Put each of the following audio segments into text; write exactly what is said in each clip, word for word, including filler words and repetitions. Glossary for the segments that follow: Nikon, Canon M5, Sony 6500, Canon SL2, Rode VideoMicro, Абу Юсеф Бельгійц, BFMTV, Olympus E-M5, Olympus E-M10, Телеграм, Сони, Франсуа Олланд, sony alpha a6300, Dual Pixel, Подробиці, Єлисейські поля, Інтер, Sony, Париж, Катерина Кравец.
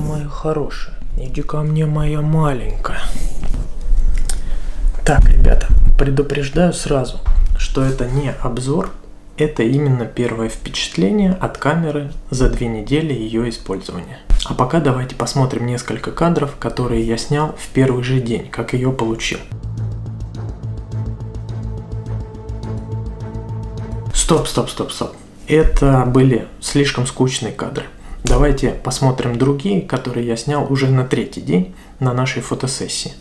мне, моя хорошая. Иди ко мне, моя маленькая. Так, ребята, предупреждаю сразу, что это не обзор, это именно первое впечатление от камеры за две недели ее использования. А пока давайте посмотрим несколько кадров, которые я снял в первый же день, как ее получил. Стоп, стоп, стоп, стоп. Это были слишком скучные кадры. Давайте посмотрим другие, которые я снял уже на третий день на нашей фотосессии.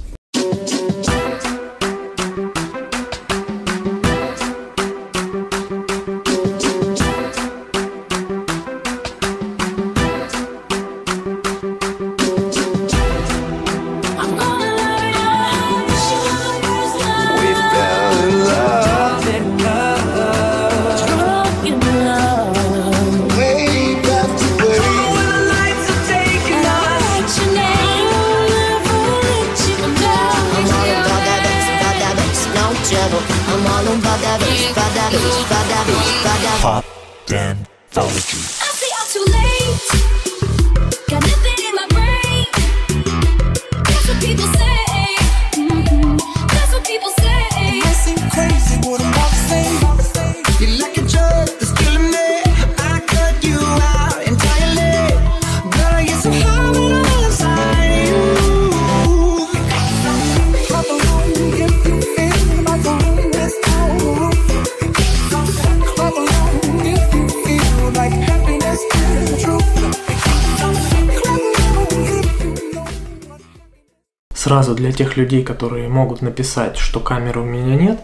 Сразу для тех людей, которые могут написать, что камеры у меня нет,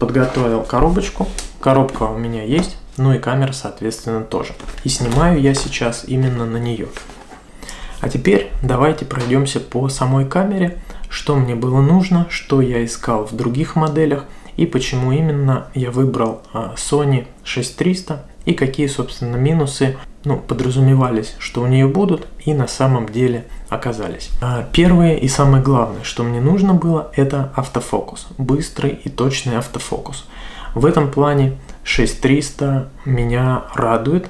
подготовил коробочку. Коробка у меня есть, ну и камера, соответственно, тоже. И снимаю я сейчас именно на нее. А теперь давайте пройдемся по самой камере, что мне было нужно, что я искал в других моделях и почему именно я выбрал Sony шесть триста и какие, собственно, минусы ну, подразумевались, что у нее будут и на самом деле оказались. Первое и самое главное, что мне нужно было, это автофокус. Быстрый и точный автофокус. В этом плане шесть триста меня радует,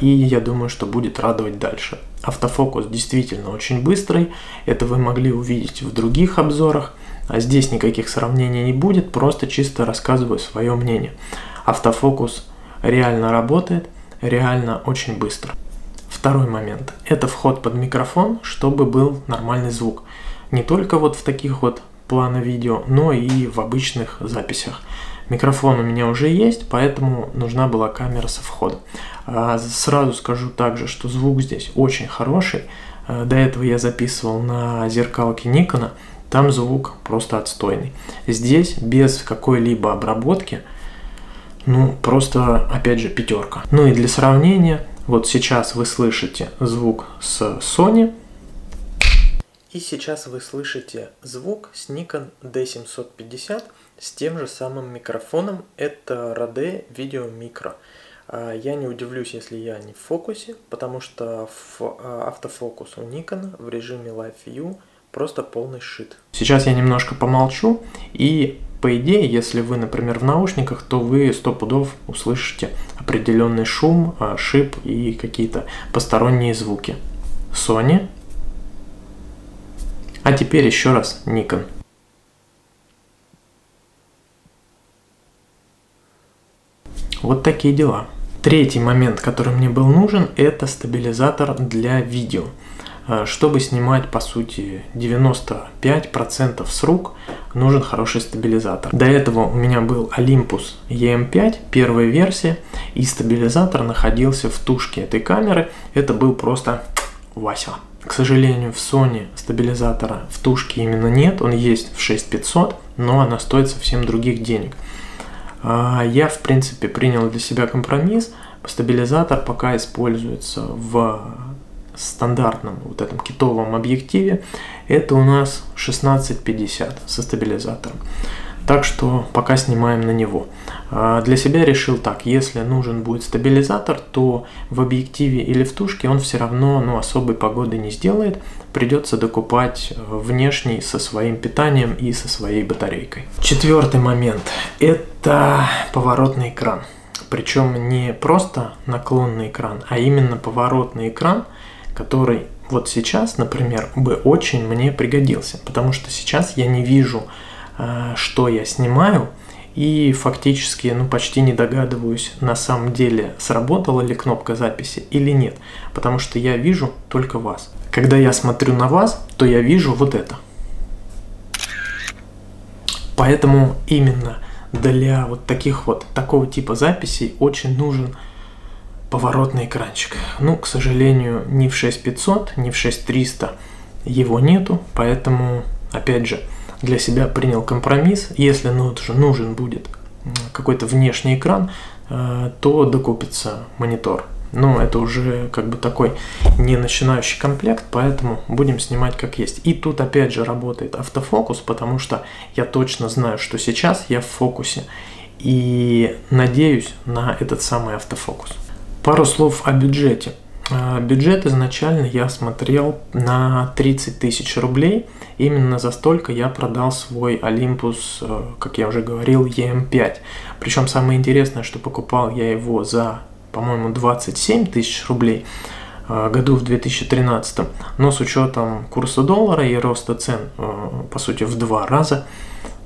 и я думаю, что будет радовать дальше. Автофокус действительно очень быстрый, это вы могли увидеть в других обзорах, а здесь никаких сравнений не будет, просто чисто рассказываю свое мнение. Автофокус реально работает, реально очень быстро. Второй момент. Это вход под микрофон, чтобы был нормальный звук. Не только вот в таких вот планах видео, но и в обычных записях. Микрофон у меня уже есть, поэтому нужна была камера со входа. Сразу скажу также, что звук здесь очень хороший. До этого я записывал на зеркалке Никона, там звук просто отстойный. Здесь без какой-либо обработки, ну просто опять же пятерка. Ну и для сравнения, вот сейчас вы слышите звук с Sony. И сейчас вы слышите звук с Nikon Д семьсот пятьдесят с тем же самым микрофоном. Это Rode VideoMicro. Я не удивлюсь, если я не в фокусе, потому что автофокус у Nikon в режиме Live View просто полный шит. Сейчас я немножко помолчу, и по идее, если вы, например, в наушниках, то вы сто пудов услышите определенный шум, шип и какие-то посторонние звуки. Sony. А теперь еще раз Nikon. Вот такие дела. Третий момент, который мне был нужен, это стабилизатор для видео. Чтобы снимать, по сути, девяносто пять процентов с рук, нужен хороший стабилизатор. До этого у меня был Olympus Е М пять, первая версия, и стабилизатор находился в тушке этой камеры. Это был просто Вася. К сожалению, в Sony стабилизатора в тушке именно нет, он есть в шесть тысяч пятьсот, но она стоит совсем других денег. Я, в принципе, принял для себя компромисс. Стабилизатор пока используется в стандартном вот этом китовом объективе, это у нас шестнадцать пятьдесят со стабилизатором, так что пока снимаем на него. Для себя решил так: если нужен будет стабилизатор, то в объективе или в тушке он все равно ну, особой погоды не сделает, придется докупать внешний со своим питанием и со своей батарейкой. Четвертый момент — это поворотный экран, причем не просто наклонный экран, а именно поворотный экран, который вот сейчас, например, бы очень мне пригодился, потому что сейчас я не вижу, что я снимаю, и фактически, ну, почти не догадываюсь, на самом деле, сработала ли кнопка записи или нет, потому что я вижу только вас. Когда я смотрю на вас, то я вижу вот это. Поэтому именно для вот таких вот, такого типа записей очень нужен поворотный экранчик. Ну, к сожалению, ни в шесть тысяч пятьсот, ни в шесть тысяч триста его нету, поэтому, опять же, для себя принял компромисс. Если нужен будет какой-то внешний экран, то докупится монитор. Но это уже как бы такой не начинающий комплект, поэтому будем снимать как есть. И тут опять же работает автофокус, потому что я точно знаю, что сейчас я в фокусе. И надеюсь на этот самый автофокус. Пару слов о бюджете. Бюджет изначально я смотрел на тридцать тысяч рублей. Именно за столько я продал свой Olympus, как я уже говорил, и эм пять. Причем самое интересное, что покупал я его за, по-моему, двадцать семь тысяч рублей году в две тысячи тринадцатом. Но с учетом курса доллара и роста цен, по сути, в два раза,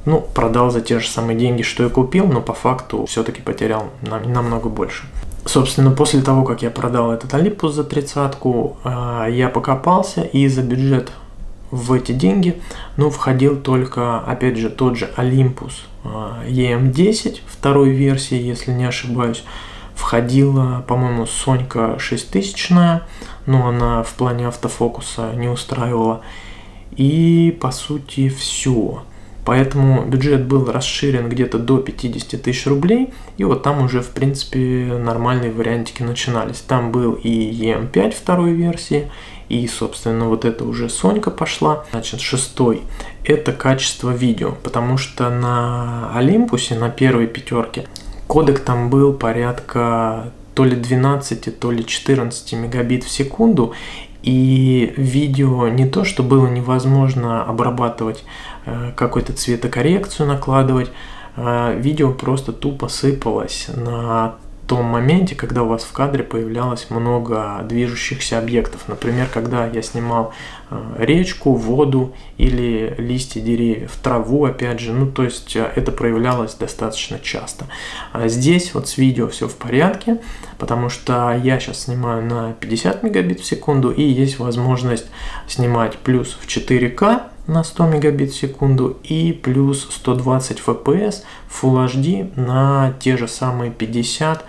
ну, продал за те же самые деньги, что и купил, но по факту все-таки потерял намного больше. Собственно, после того, как я продал этот Olympus за тридцатку, я покопался, и за бюджет в эти деньги, ну, входил только, опять же, тот же Olympus и эм десять, второй версии, если не ошибаюсь, входила, по-моему, Сонька шеститысячная, но она в плане автофокуса не устраивала, и, по сути, все. Поэтому бюджет был расширен где-то до пятидесяти тысяч рублей, и вот там уже, в принципе, нормальные вариантики начинались. Там был и и эм пять второй версии, и, собственно, вот это уже Сонька пошла. Значит, шестой – это качество видео, потому что на Олимпусе, на первой пятерке, кодек там был порядка то ли двенадцати, то ли четырнадцати мегабит в секунду, и видео не то, что было невозможно обрабатывать, какую-то цветокоррекцию накладывать, видео просто тупо сыпалось на том моменте, когда у вас в кадре появлялось много движущихся объектов. Например, когда я снимал речку, воду или листья деревьев, траву, опять же, ну, то есть это проявлялось достаточно часто. А здесь вот с видео все в порядке, потому что я сейчас снимаю на пятьдесят мегабит в секунду, и есть возможность снимать плюс в четыре ка на сто мегабит в секунду и плюс сто двадцать эф пи эс фулл эйч ди на те же самые пятьдесят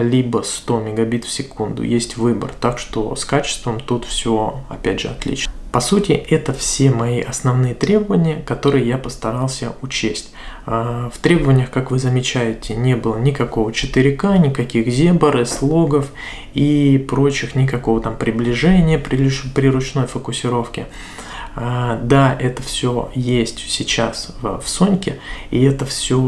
либо сто мегабит в секунду. Есть выбор, так что с качеством тут все, опять же, отлично. По сути, это все мои основные требования, которые я постарался учесть. В требованиях, как вы замечаете, не было никакого четыре ка, никаких зебр, слогов и прочих, никакого там приближения при, при ручной фокусировке. Да, это все есть сейчас в Соньке, и это все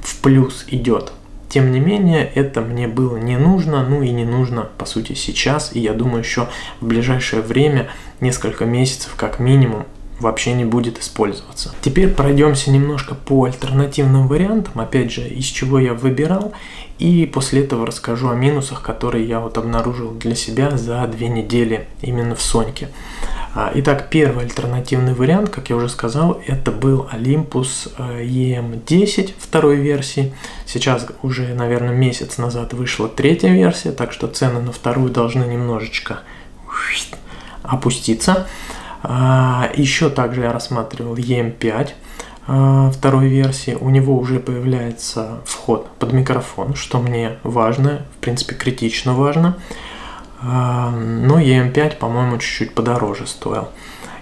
в плюс идет. Тем не менее, это мне было не нужно, ну и не нужно, по сути, сейчас, и я думаю, еще в ближайшее время, несколько месяцев как минимум, вообще не будет использоваться. Теперь пройдемся немножко по альтернативным вариантам, опять же, из чего я выбирал, и после этого расскажу о минусах, которые я вот обнаружил для себя за две недели именно в Соньке. Итак, первый альтернативный вариант, как я уже сказал, это был Olympus и эм десять второй версии. Сейчас уже, наверное, месяц назад вышла третья версия, так что цены на вторую должны немножечко опуститься. Еще также я рассматривал и эм пять второй версии. У него уже появляется вход под микрофон, что мне важно, в принципе, критично важно. Но и эм пять, по-моему, чуть-чуть подороже стоил.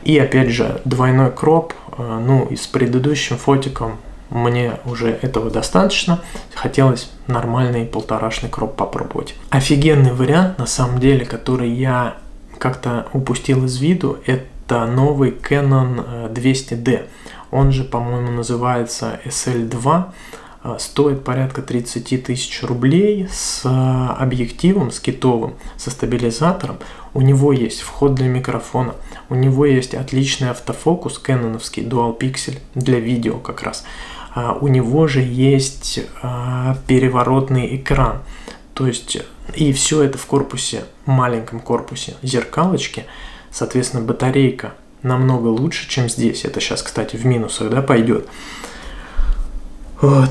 И опять же, двойной кроп, ну и с предыдущим фотиком мне уже этого достаточно. Хотелось нормальный полторашный кроп попробовать. Офигенный вариант, на самом деле, который я как-то упустил из виду, это новый Canon двести дэ. Он же, по-моему, называется эс эл два. Стоит порядка тридцати тысяч рублей с объективом, с китовым, со стабилизатором. У него есть вход для микрофона, у него есть отличный автофокус кэноновский, Dual Pixel для видео как раз. У него же есть переворотный экран, то есть И все это в корпусе, маленьком корпусе зеркалочки. Соответственно, батарейка намного лучше, чем здесь. Это сейчас, кстати, в минусах, да, пойдет.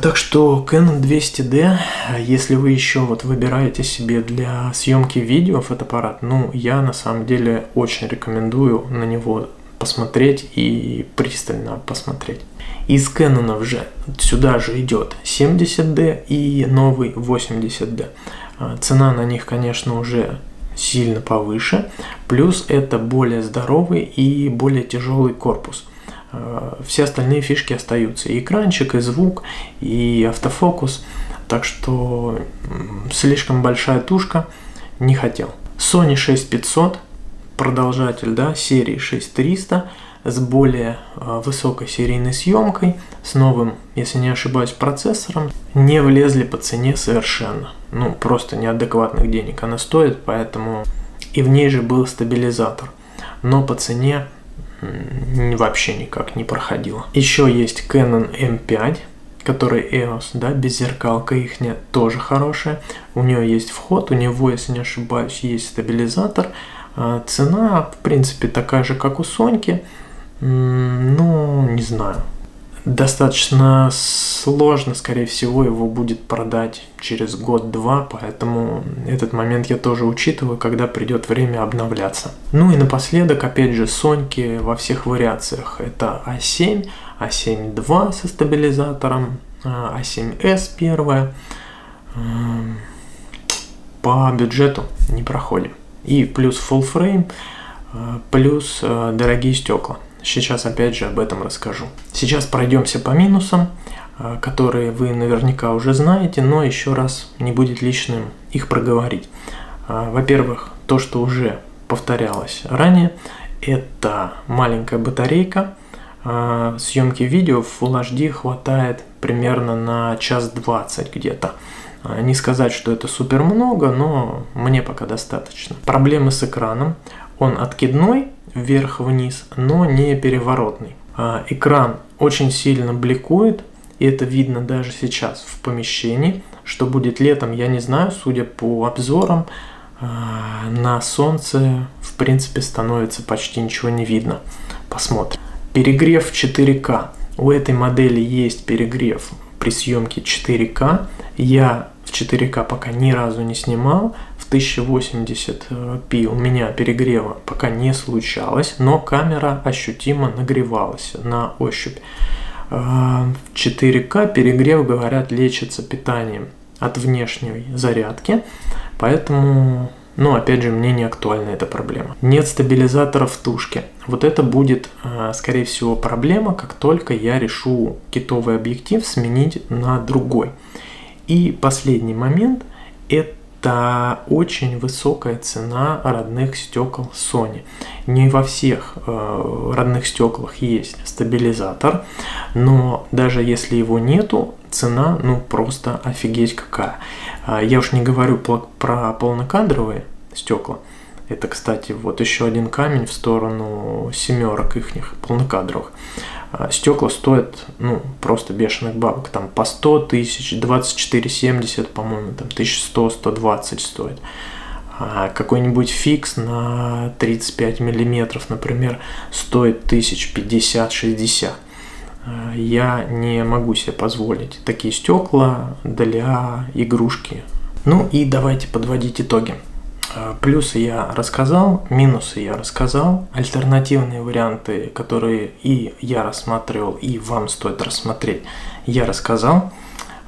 Так что Canon двести дэ, если вы еще вот выбираете себе для съемки видео фотоаппарат, ну, я на самом деле очень рекомендую на него посмотреть и пристально посмотреть. Из Canon же сюда же идет семьдесят дэ и новый восемьдесят дэ. Цена на них, конечно, уже сильно повыше, плюс это более здоровый и более тяжелый корпус. Все остальные фишки остаются. И экранчик, и звук, и автофокус. Так что слишком большая тушка, не хотел. Sony шесть тысяч пятьсот, продолжатель, да, серии шесть триста, с более высокой серийной съемкой, с новым, если не ошибаюсь, процессором. Не влезли по цене совершенно. Ну, просто неадекватных денег она стоит, поэтому... И в ней же был стабилизатор. Но по цене вообще никак не проходила. Еще есть Canon эм пять, который и о эс, да, беззеркалка ихняя, тоже хорошая. У нее есть вход, у него, если не ошибаюсь, есть стабилизатор. Цена, в принципе, такая же, как у Соньки. Ну, не знаю. Достаточно сложно, скорее всего, его будет продать через год-два, поэтому этот момент я тоже учитываю, когда придет время обновляться. Ну и напоследок, опять же, Соньки во всех вариациях. Это а семь, а семь два со стабилизатором, а семь эс первая. По бюджету не проходим. И плюс full frame, плюс дорогие стекла. Сейчас опять же об этом расскажу. Сейчас пройдемся по минусам, которые вы наверняка уже знаете, но еще раз не будет лишним их проговорить. Во-первых, то, что уже повторялось ранее, это маленькая батарейка. Съемки видео в фулл эйч ди хватает примерно на час двадцать где-то. Не сказать, что это супер много, но мне пока достаточно. Проблемы с экраном. Он откидной, вверх-вниз, но не переворотный. Экран очень сильно бликует, и это видно даже сейчас в помещении. Что будет летом, я не знаю, судя по обзорам, на солнце, в принципе, становится почти ничего не видно. Посмотрим. Перегрев в четыре ка. У этой модели есть перегрев при съемке четыре ка. Я в четыре ка пока ни разу не снимал. В тысяча восемьдесят пэ у меня перегрева пока не случалось, но камера ощутимо нагревалась на ощупь. В четыре ка перегрев, говорят, лечится питанием от внешней зарядки, поэтому, ну, опять же, мне не актуальна эта проблема. Нет стабилизатора в тушке. Вот это будет, скорее всего, проблема, как только я решу китовый объектив сменить на другой. И последний момент – это Это очень высокая цена родных стекол Sony. Не во всех э, родных стеклах есть стабилизатор, но даже если его нету, цена, ну, просто офигеть какая. Я уж не говорю про, про полнокадровые стекла. Это, кстати, вот еще один камень в сторону семерок ихних полнокадровых. Стекла стоят, ну, просто бешеных бабок, там по сто тысяч, двадцать четыре семьдесят, по-моему, там тысяча сто — сто двадцать стоит. А какой-нибудь фикс на тридцать пять миллиметров, например, стоит тысяч пятьдесят — шестьдесят. Я не могу себе позволить такие стекла для игрушки. Ну и давайте подводить итоги. Плюсы я рассказал, минусы я рассказал, альтернативные варианты, которые и я рассматривал, и вам стоит рассмотреть, я рассказал.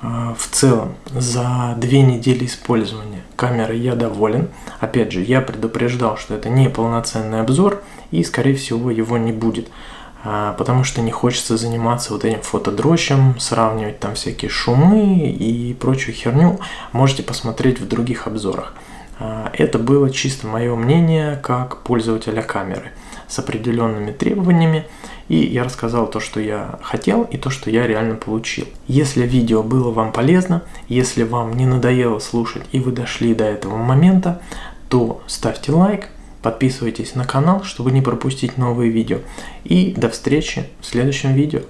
В целом, за две недели использования камеры я доволен. Опять же, я предупреждал, что это не полноценный обзор, и, скорее всего, его не будет, потому что не хочется заниматься вот этим фотодрочем, сравнивать там всякие шумы и прочую херню. Можете посмотреть в других обзорах. Это было чисто мое мнение как пользователя камеры с определенными требованиями, и я рассказал то, что я хотел, и то, что я реально получил. Если видео было вам полезно, если вам не надоело слушать и вы дошли до этого момента, то ставьте лайк, подписывайтесь на канал, чтобы не пропустить новые видео, и до встречи в следующем видео.